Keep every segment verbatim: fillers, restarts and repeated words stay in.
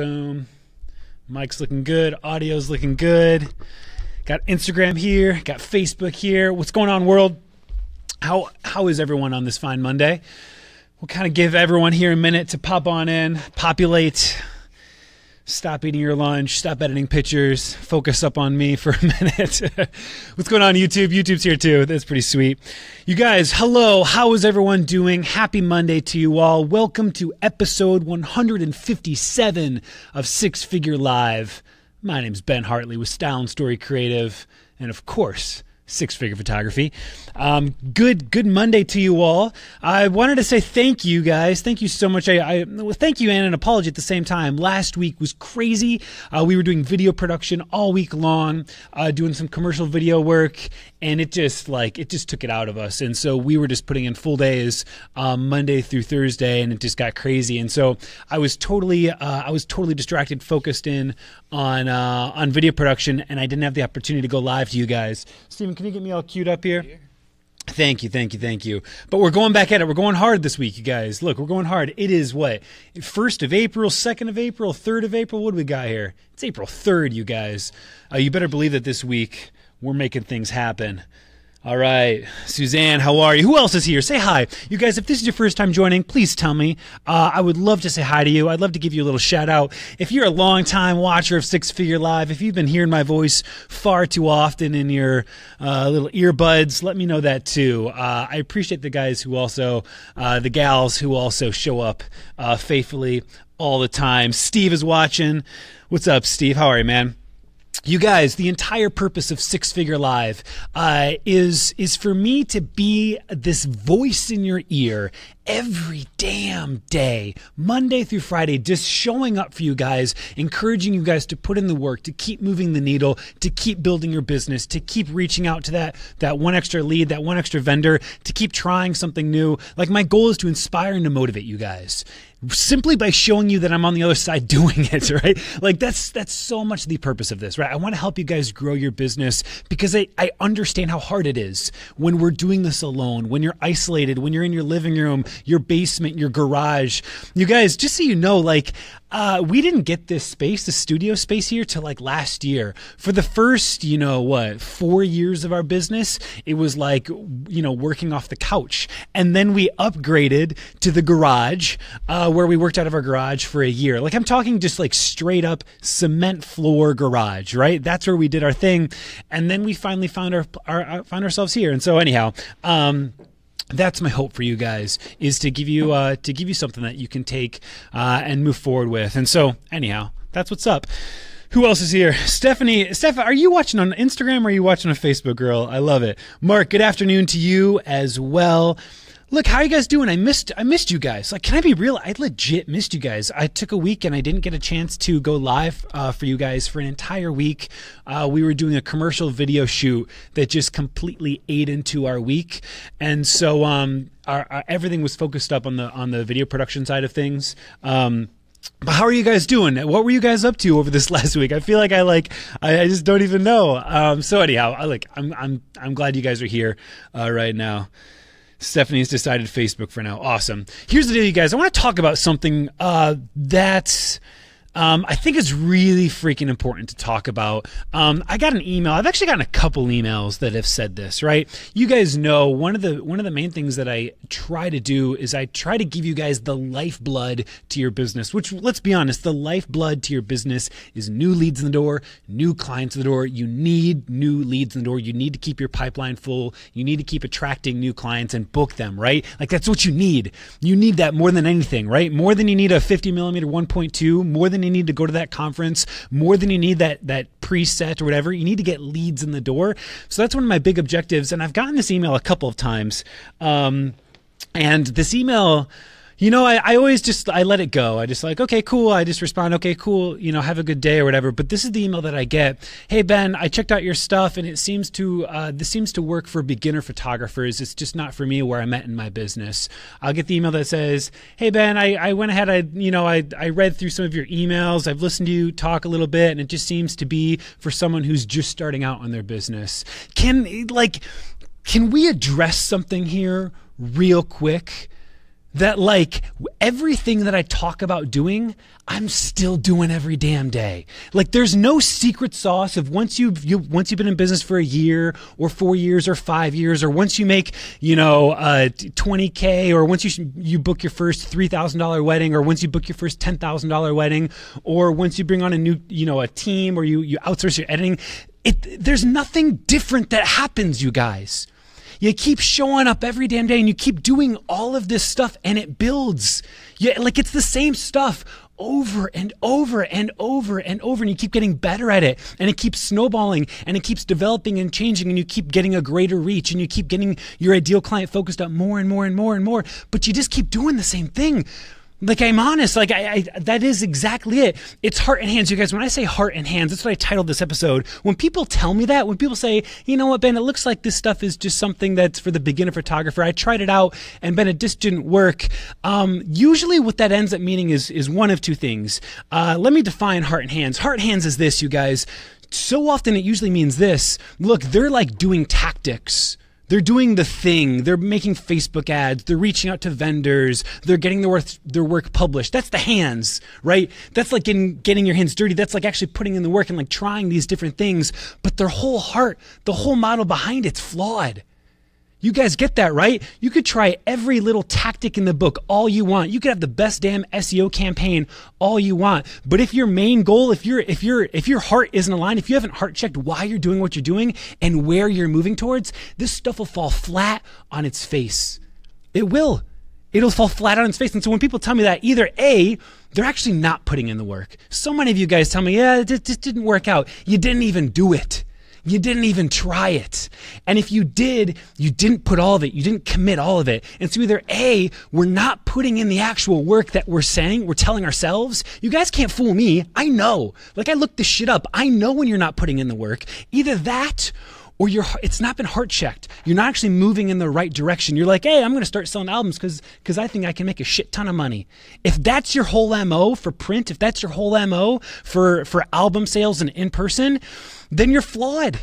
Boom. Mic's looking good. Audio's looking good. Got Instagram here. Got Facebook here. What's going on, world? How how is everyone on this fine Monday? We'll kind of give everyone here a minute to pop on in, populate, stop eating your lunch, stop editing pictures, focus up on me for a minute. What's going on, YouTube? YouTube's here too. That's pretty sweet. You guys, hello. How is everyone doing? Happy Monday to you all. Welcome to episode one hundred fifty-seven of Six Figure Live. My name's Ben Hartley with Style and Story Creative, and of course, Six Figure Photography. Um, good, good Monday to you all. I wanted to say thank you, guys. Thank you so much. I, I well, thank you and an apology at the same time. Last week was crazy. Uh, we were doing video production all week long, uh, doing some commercial video work, and it just like it just took it out of us. And so we were just putting in full days, um, Monday through Thursday, and it just got crazy. And so I was totally, uh, I was totally distracted, focused in on uh, on video production, and I didn't have the opportunity to go live to you guys. Stephen, can you get me all queued up here? here? Thank you, thank you, thank you. But we're going back at it. We're going hard this week, you guys. Look, we're going hard. It is what? first of April, second of April, third of April? What do we got here? It's April third, you guys. Uh, you better believe that this week we're making things happen. All right, Suzanne, how are you? Who else is here? Say hi. You guys, if this is your first time joining, please tell me. Uh, I would love to say hi to you. I'd love to give you a little shout out. If you're a long-time watcher of Six Figure Live, if you've been hearing my voice far too often in your uh, little earbuds, let me know that too. Uh, I appreciate the guys who also, uh, the gals who also show up uh, faithfully all the time. Steve is watching. What's up, Steve? How are you, man? You guys, the entire purpose of Six Figure Live uh, is is for me to be this voice in your ear every damn day, Monday through Friday, just showing up for you guys, encouraging you guys to put in the work, to keep moving the needle, to keep building your business, to keep reaching out to that, that one extra lead, that one extra vendor, to keep trying something new. Like, my goal is to inspire and to motivate you guys, simply by showing you that I'm on the other side doing it, right? Like, that's that's so much the purpose of this, right? I want to help you guys grow your business because I, I understand how hard it is when we're doing this alone, when you're isolated, when you're in your living room, your basement, your garage. You guys, just so you know, like, uh, we didn't get this space, the studio space here, till like last year. For the first, you know, what, four years of our business, it was like, you know, working off the couch. And then we upgraded to the garage, uh, where we worked out of our garage for a year. Like, I'm talking just like straight up cement floor garage, right? That's where we did our thing. And then we finally found our, our found ourselves here. And so anyhow, um, that's my hope for you guys, is to give you, uh, to give you something that you can take, uh, and move forward with. And so anyhow, that's what's up. Who else is here? Stephanie, Steph, are you watching on Instagram or are you watching on Facebook, girl? I love it. Mark, good afternoon to you as well. Look, how are you guys doing? I missed I missed you guys. Like, can I be real? I legit missed you guys. I took a week and I didn't get a chance to go live uh, for you guys for an entire week. Uh, we were doing a commercial video shoot that just completely ate into our week. And so um, our, our, everything was focused up on the, on the video production side of things. Um, But how are you guys doing? What were you guys up to over this last week? I feel like I like I, I just don't even know. Um, so anyhow, I like I'm I'm I'm glad you guys are here uh, right now. Stephanie's decided Facebook for now. Awesome. Here's the deal, you guys. I want to talk about something uh, that's Um, I think it's really freaking important to talk about. Um, I got an email. I've actually gotten a couple emails that have said this, right? You guys know one of the one of the main things that I try to do is I try to give you guys the lifeblood to your business, which, let's be honest, the lifeblood to your business is new leads in the door, new clients in the door. You need new leads in the door. You need to keep your pipeline full. You need to keep attracting new clients and book them, right? Like, that's what you need. You need that more than anything, right? More than you need a fifty millimeter one point two, more than you need to go to that conference, more than you need that that preset or whatever. You need to get leads in the door. So that's one of my big objectives. And I've gotten this email a couple of times. Um, and this email, you know, I, I always just, I let it go. I just like, okay, cool. I just respond, okay, cool. You know, have a good day or whatever. But this is the email that I get. Hey, Ben, I checked out your stuff and it seems to, uh, this seems to work for beginner photographers. It's just not for me where I'm at in my business. I'll get the email that says, hey, Ben, I, I went ahead, I, you know, I, I read through some of your emails. I've listened to you talk a little bit and it just seems to be for someone who's just starting out on their business. Can, like, can we address something here real quick? that like everything that I talk about doing, I'm still doing every damn day. Like there's no secret sauce of once you've, you, once you've been in business for a year or four years or five years, or once you make, you know, uh, twenty K, or once you, you book your first three thousand dollar wedding, or once you book your first ten thousand dollar wedding, or once you bring on a new, you know, a team, or you, you outsource your editing. It, there's nothing different that happens, you guys. You keep showing up every damn day and you keep doing all of this stuff and it builds. Yeah, like it's the same stuff over and over and over and over, and you keep getting better at it, and it keeps snowballing, and it keeps developing and changing, and you keep getting a greater reach, and you keep getting your ideal client focused on more and more and more and more, but you just keep doing the same thing. Like I'm honest, like I, I, that is exactly it. It's heart and hands, you guys. When I say heart and hands, that's what I titled this episode. When people tell me that, when people say, you know what, Ben, it looks like this stuff is just something that's for the beginner photographer. I tried it out and Ben, it just didn't work. Um, usually what that ends up meaning is, is one of two things. Uh, let me define heart and hands. Heart and hands is this, you guys. So often it usually means this. Look, they're like doing tactics. They're doing the thing, they're making Facebook ads, they're reaching out to vendors, they're getting their work, their work published. That's the hands, right? That's like getting, getting your hands dirty. That's like actually putting in the work and like trying these different things, but their whole heart, the whole model behind it's flawed. You guys get that, right? You could try every little tactic in the book all you want. You could have the best damn S E O campaign all you want. But if your main goal, if your if your if your heart isn't aligned, if you haven't heart checked why you're doing what you're doing and where you're moving towards, this stuff will fall flat on its face. It will. It'll fall flat on its face. And so when people tell me that, either A, they're actually not putting in the work. So many of you guys tell me, yeah, it just didn't work out. You didn't even do it. You didn't even try it. And if you did, you didn't put all of it. You didn't commit all of it. And so either A, we're not putting in the actual work that we're saying, we're telling ourselves. You guys can't fool me. I know. Like I looked this shit up. I know when you're not putting in the work. Either that or you're, it's not been heart checked. You're not actually moving in the right direction. You're like, hey, I'm going to start selling albums because because I think I can make a shit ton of money. If that's your whole M O for print, if that's your whole M O for, for album sales and in person, then you're flawed.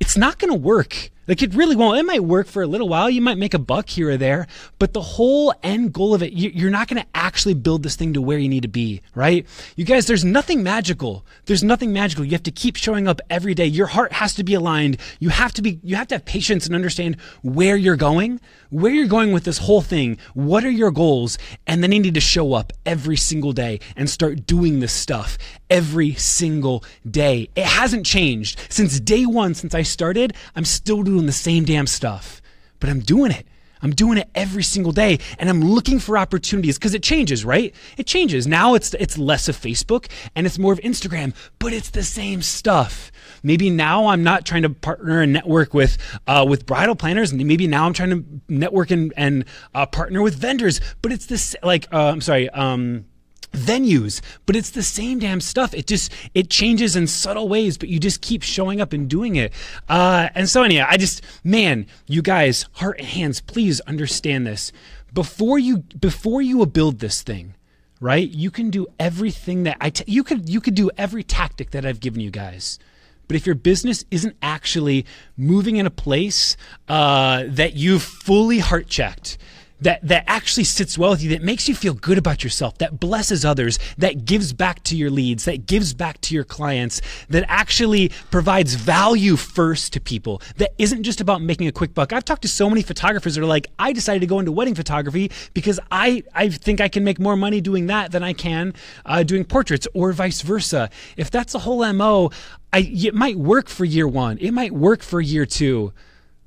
It's not going to work. Like it really won't. It might work for a little while. You might make a buck here or there, but the whole end goal of it, you're not going to actually build this thing to where you need to be, right? You guys, there's nothing magical. There's nothing magical. You have to keep showing up every day. Your heart has to be aligned. You have to be, you have to have patience and understand where you're going, where you're going with this whole thing. What are your goals? And then you need to show up every single day and start doing this stuff every single day. It hasn't changed since day one, since I started. I'm still doing doing the same damn stuff, but I'm doing it. I'm doing it every single day, and I'm looking for opportunities because it changes, right? It changes. Now it's it's less of Facebook and it's more of Instagram, but it's the same stuff. Maybe now I'm not trying to partner and network with uh, with bridal planners. Maybe now I'm trying to network and, and uh, partner with vendors, but it's this like uh, I'm sorry. Um, venues, but it's the same damn stuff. It just, it changes in subtle ways, but you just keep showing up and doing it. Uh, and so anyhow, I just, man, you guys, heart and hands, please understand this. Before you, before you build this thing, right? You can do everything that I, t you could, you could do every tactic that I've given you guys. But if your business isn't actually moving in a place uh, that you've fully heart checked, that that actually sits well with you, that makes you feel good about yourself, that blesses others, that gives back to your leads, that gives back to your clients, that actually provides value first to people, that isn't just about making a quick buck. I've talked to so many photographers that are like, I decided to go into wedding photography because I, I think I can make more money doing that than I can uh, doing portraits, or vice versa. If that's a whole M O, I, it might work for year one. It might work for year two.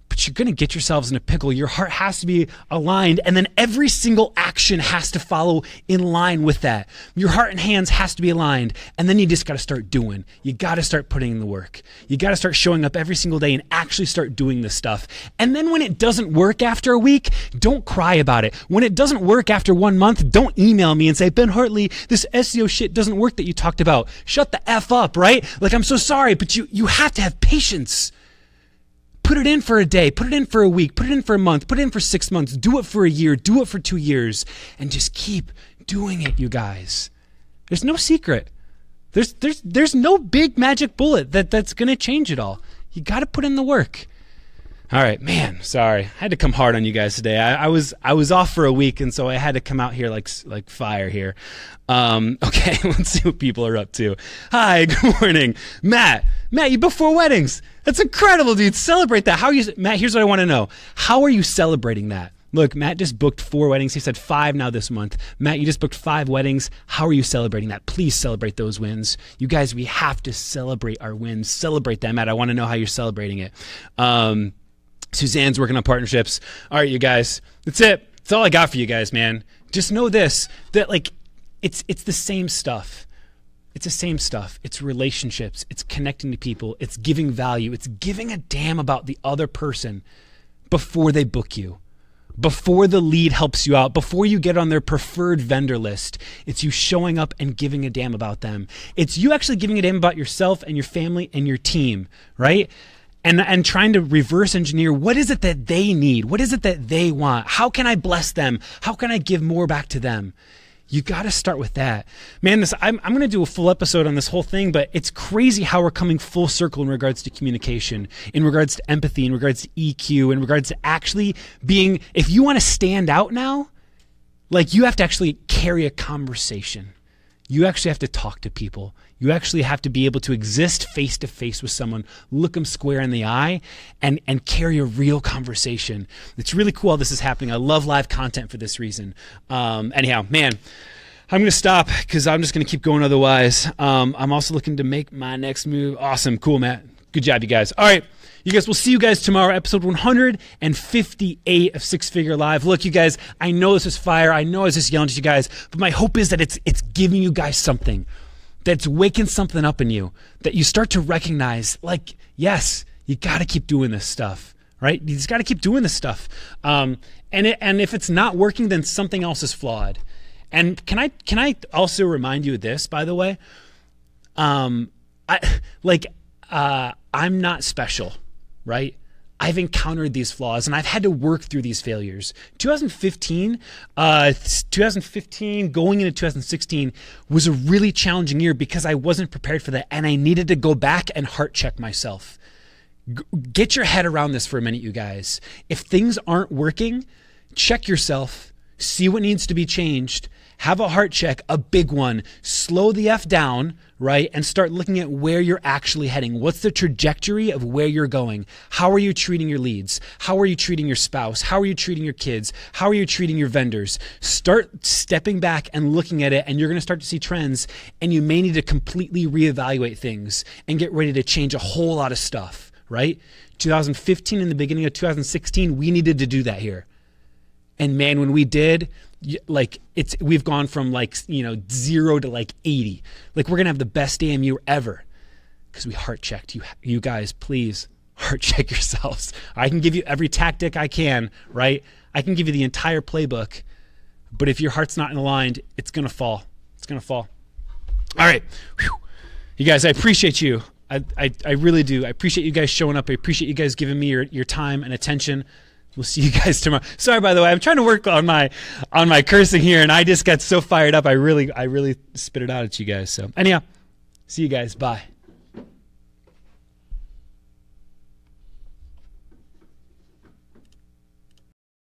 But you're going to get yourselves in a pickle. Your heart has to be aligned, and then every single action has to follow in line with that. Your heart and hands has to be aligned, and then you just got to start doing. You got to start putting in the work. You got to start showing up every single day and actually start doing this stuff. And then when it doesn't work after a week, don't cry about it. When it doesn't work after one month, don't email me and say, Ben Hartley, this S E O shit doesn't work that you talked about. Shut the F up, right? Like, I'm so sorry, but you, you have to have patience. Put it in for a day, put it in for a week, put it in for a month, put it in for six months, do it for a year, do it for two years, and just keep doing it, you guys. There's no secret. There's, there's, there's no big magic bullet that, that's going to change it all. You got to put in the work. All right, man, sorry. I had to come hard on you guys today. I, I was I was off for a week, and so I had to come out here like like fire here. Um, okay, let's see what people are up to. Hi, good morning. Matt, Matt, you booked four weddings. That's incredible, dude. Celebrate that. How are you, Matt, here's what I want to know. How are you celebrating that? Look, Matt just booked four weddings. He said five now this month. Matt, you just booked five weddings. How are you celebrating that? Please celebrate those wins. You guys, we have to celebrate our wins. Celebrate that, Matt. I want to know how you're celebrating it. Um, Suzanne's working on partnerships. All right, you guys, that's it. That's all I got for you guys, man. Just know this, that like, it's, it's the same stuff. It's the same stuff. It's relationships. It's connecting to people. It's giving value. It's giving a damn about the other person before they book you. Before the lead helps you out, before you get on their preferred vendor list, it's you showing up and giving a damn about them. It's you actually giving a damn about yourself and your family and your team, right? And, and trying to reverse engineer, what is it that they need? What is it that they want? How can I bless them? How can I give more back to them? You got to start with that. Man, this, I'm, I'm going to do a full episode on this whole thing, but it's crazy how we're coming full circle in regards to communication, in regards to empathy, in regards to E Q, in regards to actually being, if you want to stand out now, like you have to actually carry a conversation. You actually have to talk to people. You actually have to be able to exist face to face with someone, look them square in the eye, and, and carry a real conversation. It's really cool how this is happening. I love live content for this reason. Um, anyhow, man, I'm gonna stop because I'm just gonna keep going otherwise. Um, I'm also looking to make my next move. Awesome, cool, Matt. Good job, you guys. All right. You guys, we'll see you guys tomorrow, episode one hundred fifty-eight of Six Figure Live. Look, you guys, I know this is fire. I know I was just yelling at you guys, but my hope is that it's it's giving you guys something, that's waking something up in you, that you start to recognize, like, yes, you got to keep doing this stuff, right? You just got to keep doing this stuff. Um, and it, and if it's not working, then something else is flawed. And can I can I also remind you of this, by the way? Um, I like uh, I'm not special. Right? I've encountered these flaws and I've had to work through these failures. twenty fifteen, uh, twenty fifteen going into two thousand sixteen was a really challenging year because I wasn't prepared for that and I needed to go back and heart check myself. G- get your head around this for a minute, you guys. If things aren't working, check yourself, see what needs to be changed. Have a heart check, a big one, slow the F down, right? And start looking at where you're actually heading. What's the trajectory of where you're going? How are you treating your leads? How are you treating your spouse? How are you treating your kids? How are you treating your vendors? Start stepping back and looking at it and you're gonna start to see trends and you may need to completely reevaluate things and get ready to change a whole lot of stuff, right? two thousand fifteen and the beginning of two thousand sixteen, we needed to do that here. And man, when we did, like it's we've gone from like you know zero to like eighty. Like we're gonna have the best A M U ever because we heart checked. You you guys, please heart check yourselves. I can give you every tactic I can, right? I can give you the entire playbook, but if your heart's not aligned, it's gonna fall. It's gonna fall. All right, whew. You guys, I appreciate you. I, I I really do. I appreciate you guys showing up. I appreciate you guys giving me your your time and attention. We'll see you guys tomorrow. Sorry, by the way, I'm trying to work on my on my cursing here, and I just got so fired up. I really, I really spit it out at you guys. So anyhow, see you guys. Bye.